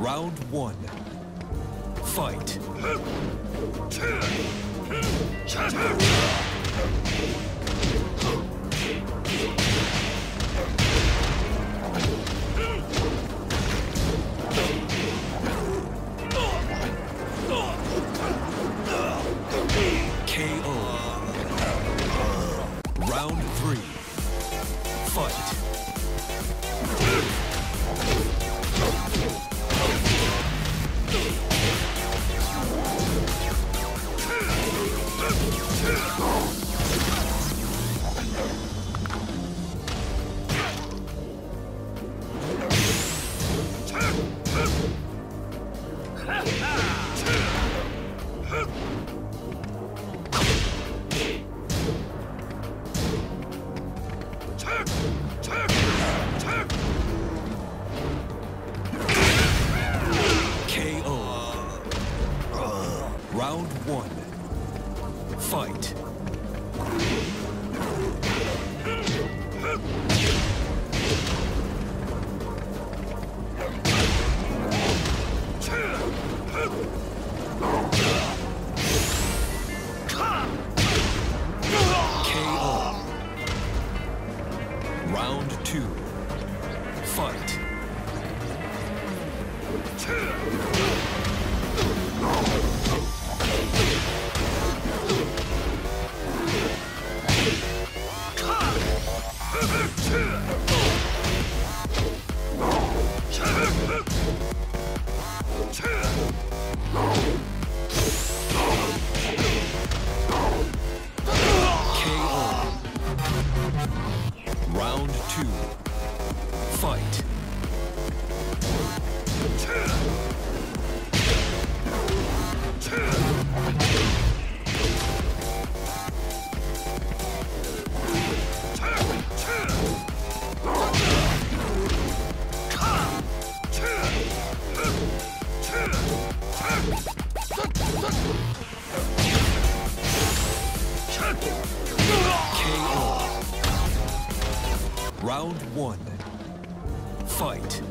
Round one. Fight. KO. Round three. Fight. Round one. Fight. KO. Round two. Fight. KO. Round two. Fight. KO. Round one. Fight.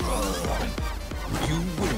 Great. You win.